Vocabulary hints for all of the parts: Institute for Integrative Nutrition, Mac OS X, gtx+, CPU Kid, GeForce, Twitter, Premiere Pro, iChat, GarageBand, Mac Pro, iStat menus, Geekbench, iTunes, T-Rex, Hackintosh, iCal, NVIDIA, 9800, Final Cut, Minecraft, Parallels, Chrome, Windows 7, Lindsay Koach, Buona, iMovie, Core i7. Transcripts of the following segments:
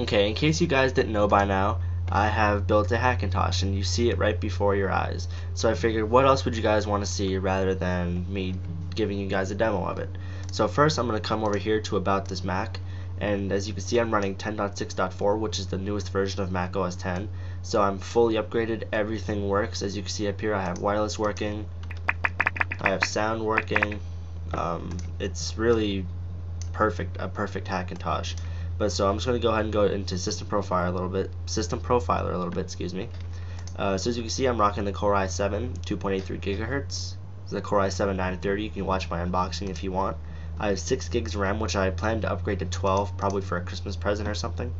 Okay, in case you guys didn't know by now, I have built a Hackintosh, and you see it right before your eyes. So I figured, what else would you guys want to see rather than me giving you guys a demo of it? So first, I'm going to come over here to About This Mac, and as you can see, I'm running 10.6.4, which is the newest version of Mac OS X. So I'm fully upgraded. Everything works. As you can see up here, I have wireless working. I have sound working. It's really perfect, a perfect Hackintosh. But so I'm just going to go ahead and go into System Profiler a little bit, excuse me. So as you can see, I'm rocking the Core i7 2.83 gigahertz. The Core i7 930. You can watch my unboxing if you want. I have 6 gigs of RAM, which I plan to upgrade to 12, probably for a Christmas present or something.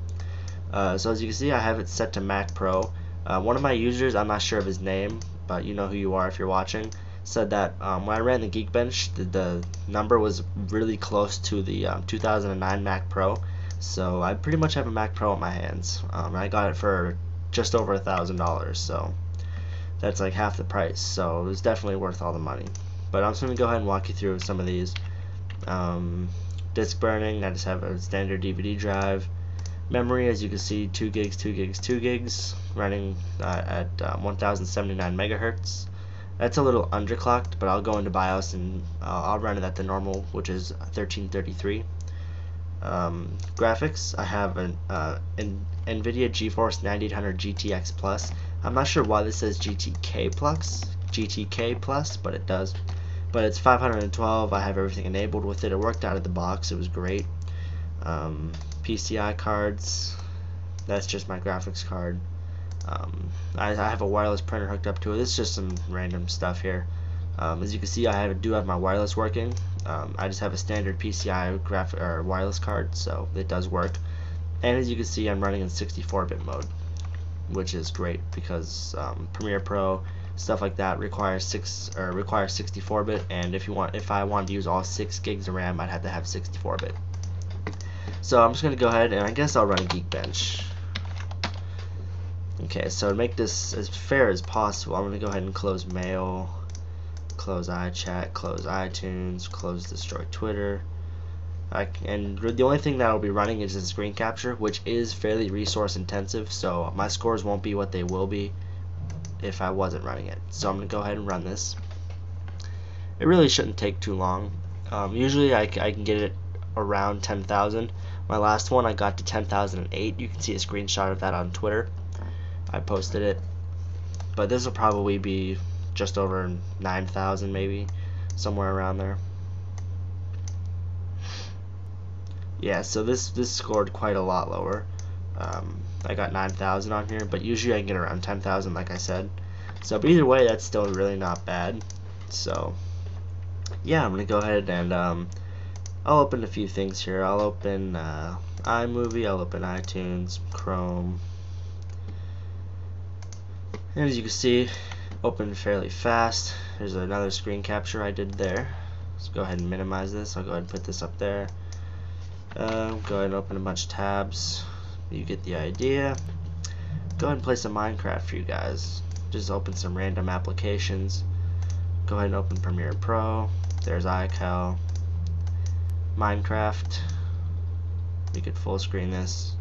So as you can see, I have it set to Mac Pro. One of my users, I'm not sure of his name, but you know who you are if you're watching, said that when I ran the Geekbench, the number was really close to the 2009 Mac Pro. So I pretty much have a Mac Pro in my hands. I got it for just over $1,000, so that's like half the price, so it was definitely worth all the money. But I'm just going to go ahead and walk you through some of these. Disk burning, I just have a standard DVD drive. Memory, as you can see, 2 gigs, 2 gigs, 2 gigs, running at 1079 megahertz. That's a little underclocked, but I'll go into BIOS and I'll run it at the normal, which is 1333. Graphics, I have an NVIDIA GeForce 9800 GTX Plus. I'm not sure why this says GTK Plus, but it does. But it's 512. I have everything enabled with it. It worked out of the box. It was great. PCI cards. That's just my graphics card. I have a wireless printer hooked up to it. It's just some random stuff here. As you can see, I do have my wireless working. I just have a standard PCI wireless card, so it does work. And as you can see, I'm running in 64-bit mode, which is great because Premiere Pro, stuff like that, requires 64-bit. And if I wanted to use all 6 gigs of RAM, I'd have to have 64-bit. So I'm just going to go ahead and I guess I'll run Geekbench. Okay, so to make this as fair as possible, I'm going to go ahead and close Mail. Close iChat, close iTunes, close Destroy Twitter. And the only thing that will be running is the screen capture, which is fairly resource intensive, so my scores won't be what they will be if I wasn't running it. So I'm going to go ahead and run this. It really shouldn't take too long. Usually I can get it around 10,000. My last one I got to 10,008. You can see a screenshot of that on Twitter. I posted it. But this will probably be just over 9,000, maybe somewhere around there. Yeah, so this scored quite a lot lower. I got 9,000 on here, but usually I can get around 10,000, like I said. So, but either way, that's still really not bad. So, yeah, I'm gonna go ahead and I'll open a few things here. I'll open iMovie, I'll open iTunes, Chrome, and as you can see, open fairly fast. There's another screen capture I did there. Let's go ahead and minimize this. I'll go ahead and put this up there. Go ahead and open a bunch of tabs. You get the idea. Go ahead and play some Minecraft for you guys. Just open some random applications. Go ahead and open Premiere Pro. There's iCal. Minecraft. You could full screen this.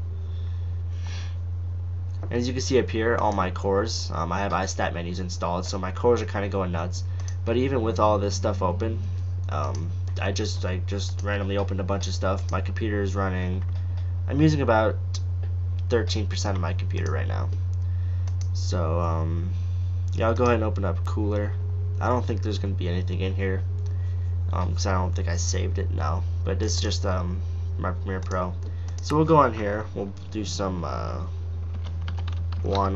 And as you can see up here, all my cores, I have iStat menus installed, so my cores are kind of going nuts. But even with all this stuff open, I just randomly opened a bunch of stuff. My computer is running, I'm using about 13% of my computer right now. So yeah, I'll go ahead and open up Cooler. I don't think there's going to be anything in here because I don't think I saved it, no. But it's just my Premiere Pro. So we'll go on here, we'll do some Oops.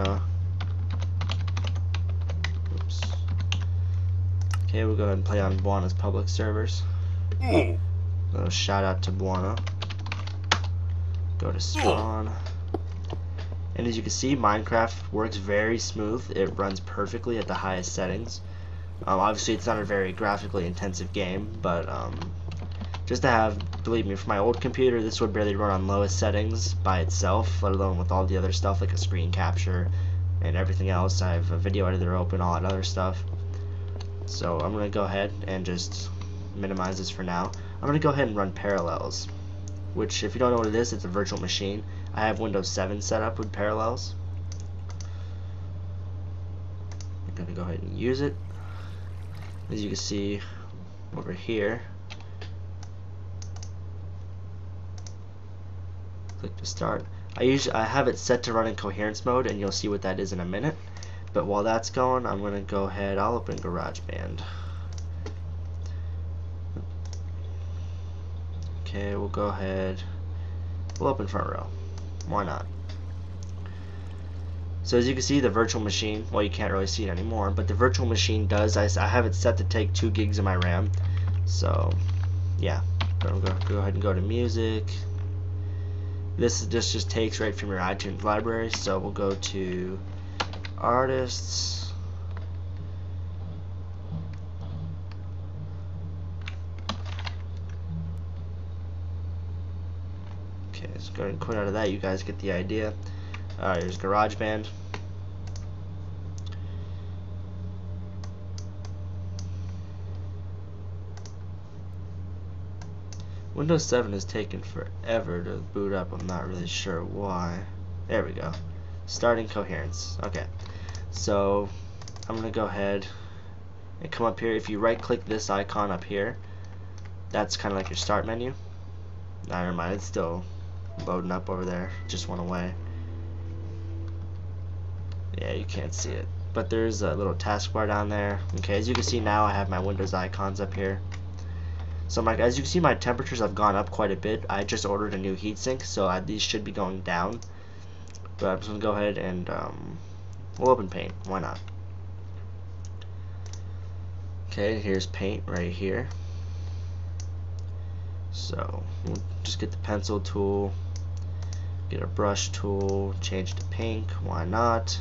Okay, we'll go ahead and play on Buona's public servers. Hey. Little shout out to Buona. Go to spawn. Hey. And as you can see, Minecraft works very smooth. It runs perfectly at the highest settings. Obviously, it's not a very graphically intensive game, but just to have, believe me, for my old computer, this would barely run on lowest settings by itself, let alone with all the other stuff like a screen capture and everything else. I have a video editor open, all that other stuff. So I'm going to go ahead and just minimize this for now. I'm going to go ahead and run Parallels. which, if you don't know what it is, it's a virtual machine. I have Windows 7 set up with Parallels. I'm going to go ahead and use it. As you can see over here, click to start. I have it set to run in coherence mode, and you'll see what that is in a minute. But while that's going, I'm going to go ahead, I'll open GarageBand. Okay, we'll go ahead, we'll open Front Row, why not? So as you can see, the virtual machine, well, you can't really see it anymore, but the virtual machine does, I have it set to take 2 gigs of my RAM, so yeah. I'm going to go ahead and go to music. This just takes right from your iTunes library, so we'll go to artists, okay, let's go ahead and quit out of that, you guys get the idea. Alright, here's GarageBand. Windows 7 is taking forever to boot up, I'm not really sure why. There we go. Starting coherence. Okay, so I'm going to go ahead and come up here. If you right click this icon up here, that's kind of like your start menu. Nah, never mind, it's still loading up over there, just went away. Yeah, you can't see it, but there's a little taskbar down there. Okay, as you can see now I have my Windows icons up here. So my, as you can see, my temperatures have gone up quite a bit. I just ordered a new heatsink, so these should be going down. But I'm just going to go ahead and we'll open Paint. Why not? Okay, here's Paint right here. So we'll just get the pencil tool, get a brush tool, change to pink. Why not?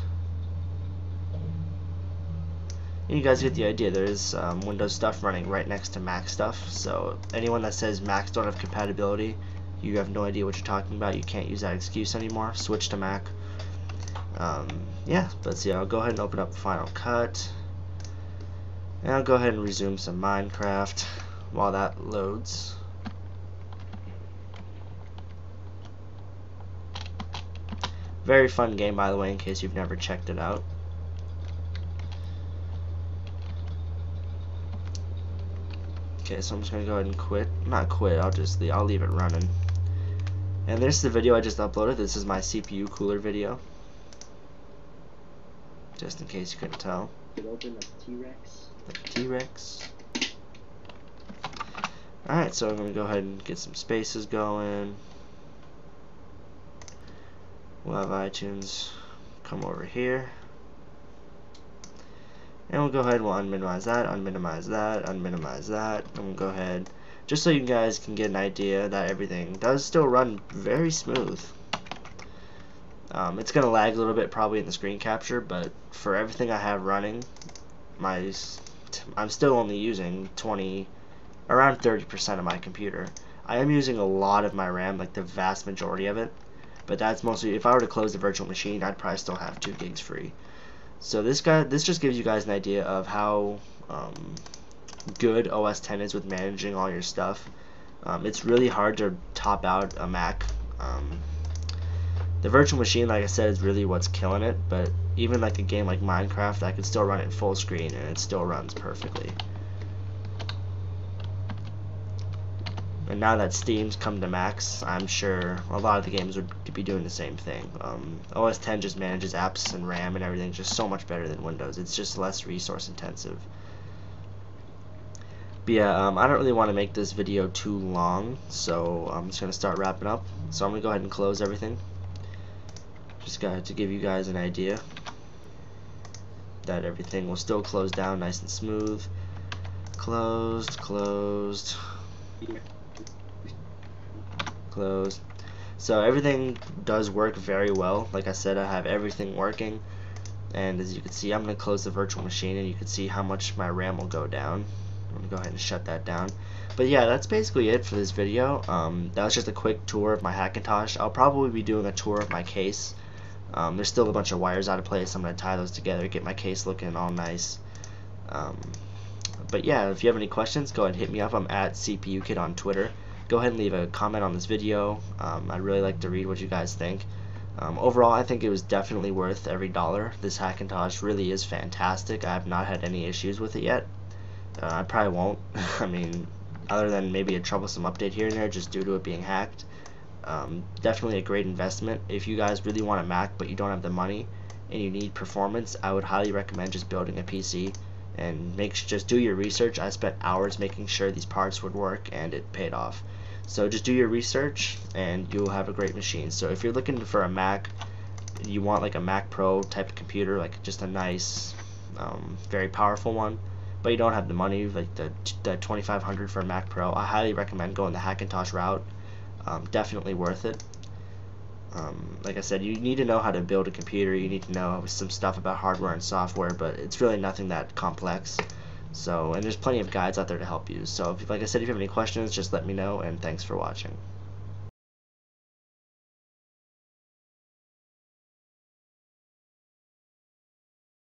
You guys get the idea. There's Windows stuff running right next to Mac stuff, so anyone that says Macs don't have compatibility, you have no idea what you're talking about. You can't use that excuse anymore. Switch to Mac. Yeah, let's see. I'll go ahead and open up Final Cut, and I'll go ahead and resume some Minecraft while that loads. Very fun game, by the way, in case you've never checked it out. Okay, so I'm just gonna go ahead and quit. Not quit. I'll leave it running. And there's the video I just uploaded. This is my CPU cooler video, just in case you couldn't tell. Open up T-Rex. T-Rex. All right, so I'm gonna go ahead and get some spaces going. We'll have iTunes come over here. And we'll go ahead and we'll unminimize that, unminimize that, unminimize that. And we'll go ahead, just so you guys can get an idea that everything does still run very smooth. It's going to lag a little bit probably in the screen capture, but for everything I have running, I'm still only using around 30% of my computer. I am using a lot of my RAM, like the vast majority of it, but that's mostly, if I were to close the virtual machine, I'd probably still have 2 gigs free. So this just gives you guys an idea of how good OS X is with managing all your stuff. It's really hard to top out a Mac. The virtual machine, like I said, is really what's killing it, but even like a game like Minecraft, I could still run it in full screen and it still runs perfectly. And now that Steam's come to Macs, I'm sure a lot of the games would be doing the same thing. OS X just manages apps and RAM and everything just so much better than Windows. It's just less resource intensive. But yeah, I don't really want to make this video too long, so I'm just going to start wrapping up. So I'm going to go ahead and close everything. Just got to give you guys an idea that everything will still close down nice and smooth. Closed, closed. Close. So everything does work very well. Like I said, I have everything working, and as you can see, I'm going to close the virtual machine and you can see how much my RAM will go down. I'm going to go ahead and shut that down. But yeah, that's basically it for this video. That was just a quick tour of my Hackintosh. I'll probably be doing a tour of my case. There's still a bunch of wires out of place. I'm going to tie those together, get my case looking all nice. But yeah, if you have any questions, go ahead and hit me up. I'm at CPU Kid on Twitter. go ahead and leave a comment on this video. I'd really like to read what you guys think. Overall, I think it was definitely worth every dollar. This Hackintosh really is fantastic. I have not had any issues with it yet. I probably won't. I mean, other than maybe a troublesome update here and there just due to it being hacked. Definitely a great investment. If you guys really want a Mac but you don't have the money and you need performance, I would highly recommend just building a PC and just do your research. I spent hours making sure these parts would work, and it paid off. So just do your research and you'll have a great machine. So if you're looking for a Mac, you want like a Mac Pro type of computer, like just a nice, very powerful one, but you don't have the money, like the $2,500 for a Mac Pro, I highly recommend going the Hackintosh route. Definitely worth it. Like I said, you need to know how to build a computer, you need to know some stuff about hardware and software, but it's really nothing that complex. So, and there's plenty of guides out there to help you. So, like I said, if you have any questions, just let me know, and thanks for watching.